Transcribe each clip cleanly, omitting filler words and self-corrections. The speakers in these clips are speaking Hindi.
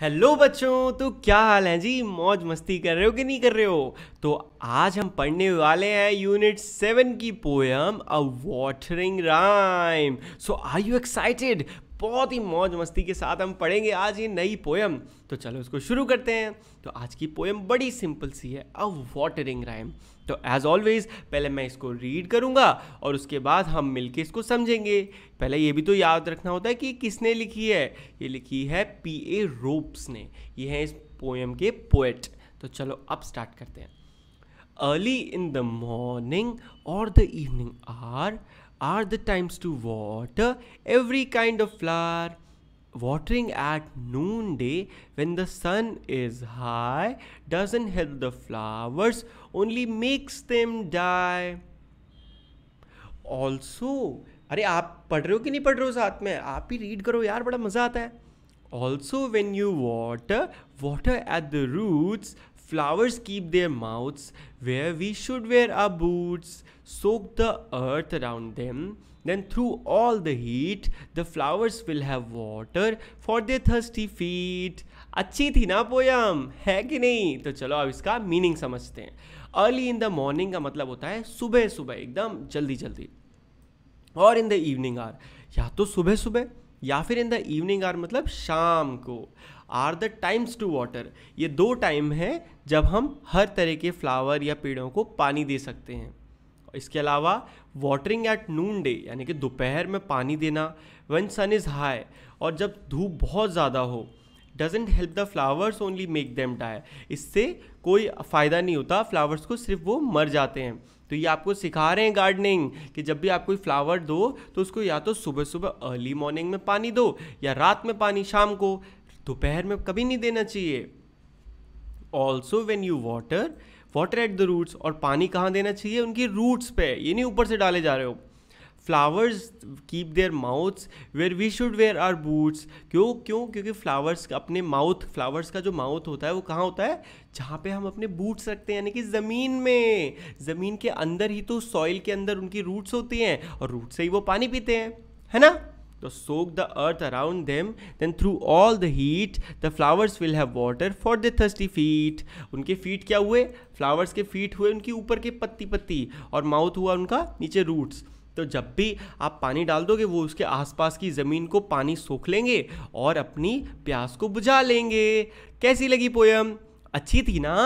हेलो बच्चों, तो क्या हाल है जी? मौज मस्ती कर रहे हो कि नहीं कर रहे हो? तो आज हम पढ़ने वाले हैं यूनिट 7 की poem a watering rhyme. So are you excited? बहुत ही मौज मस्ती के साथ हम पढ़ेंगे आज ये नई पोयम, तो चलो इसको शुरू करते हैं। तो आज की पोयम बड़ी सिंपल सी है, अ वाटरिंग राइम। तो एज ऑलवेज पहले मैं इसको रीड करूँगा और उसके बाद हम मिलके इसको समझेंगे। पहले ये भी तो याद रखना होता है कि किसने लिखी है। ये लिखी है PA रोब्स ने। ये हैं इस पोयम के पोएट। तो चलो अब स्टार्ट करते हैं। अर्ली इन द मॉर्निंग और the evening are the times to water every kind of flower. Watering at noonday when the sun is high doesn't help the flowers, only makes them die. Also, अरे आप पढ़ रहे हो कि नहीं पढ़ रहे हो? साथ में आप ही रीड करो यार, बड़ा मज़ा आता है। Also when you water at the roots, flowers keep their mouths where we should wear our boots. Soak the earth around them, then through all the heat, the flowers will have water for their thirsty feet. अच्छी थी ना पोयम, है कि नहीं? तो चलो अब इसका मीनिंग समझते हैं। अर्ली इन द मॉर्निंग का मतलब होता है सुबह सुबह, एकदम जल्दी जल्दी। और इन द इवनिंग आर, या तो सुबह सुबह या फिर इन द इवनिंग आर मतलब शाम को। Are the times to water, ये दो टाइम है जब हम हर तरह के फ्लावर या पेड़ों को पानी दे सकते हैं। इसके अलावा वाटरिंग एट नून डे यानी कि दोपहर में पानी देना, व्हेन सन इज़ हाई और जब धूप बहुत ज़्यादा हो, doesn't help the flowers only make them die, इससे कोई फ़ायदा नहीं होता फ्लावर्स को, सिर्फ वो मर जाते हैं। तो ये आपको सिखा रहे हैं गार्डनिंग कि जब भी आप कोई फ्लावर दो तो उसको या तो सुबह सुबह अर्ली मॉर्निंग में पानी दो या रात में पानी, शाम को। दोपहर में कभी नहीं देना चाहिए। Also when you water at the roots, और पानी कहाँ देना चाहिए? उनकी रूट्स पे, ये नहीं ऊपर से डाले जा रहे हो। Flowers keep their mouths where we should wear our boots, क्योंकि फ्लावर्स अपने माउथ, फ्लावर्स का जो माउथ होता है वो कहाँ होता है? जहाँ पे हम अपने बूट्स रखते हैं, यानी कि ज़मीन में, ज़मीन के अंदर ही, तो सॉइल के अंदर उनकी रूट्स होती हैं और रूट से ही वो पानी पीते हैं, है ना? तो soak the earth around them then through all the heat the flowers will have water for the thirsty feet. उनके फीट क्या हुए? फ्लावर्स के फीट हुए उनकी ऊपर के पत्ती और माउथ हुआ उनका नीचे रूट्स। तो जब भी आप पानी डाल दोगे वो उसके आसपास की ज़मीन को पानी सोख लेंगे और अपनी प्यास को बुझा लेंगे। कैसी लगी पोयम? अच्छी थी ना?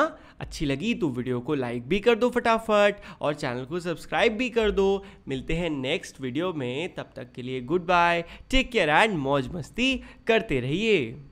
अच्छी लगी तो वीडियो को लाइक भी कर दो फटाफट और चैनल को सब्सक्राइब भी कर दो। मिलते हैं नेक्स्ट वीडियो में, तब तक के लिए good bye, take care and मौज मस्ती करते रहिए।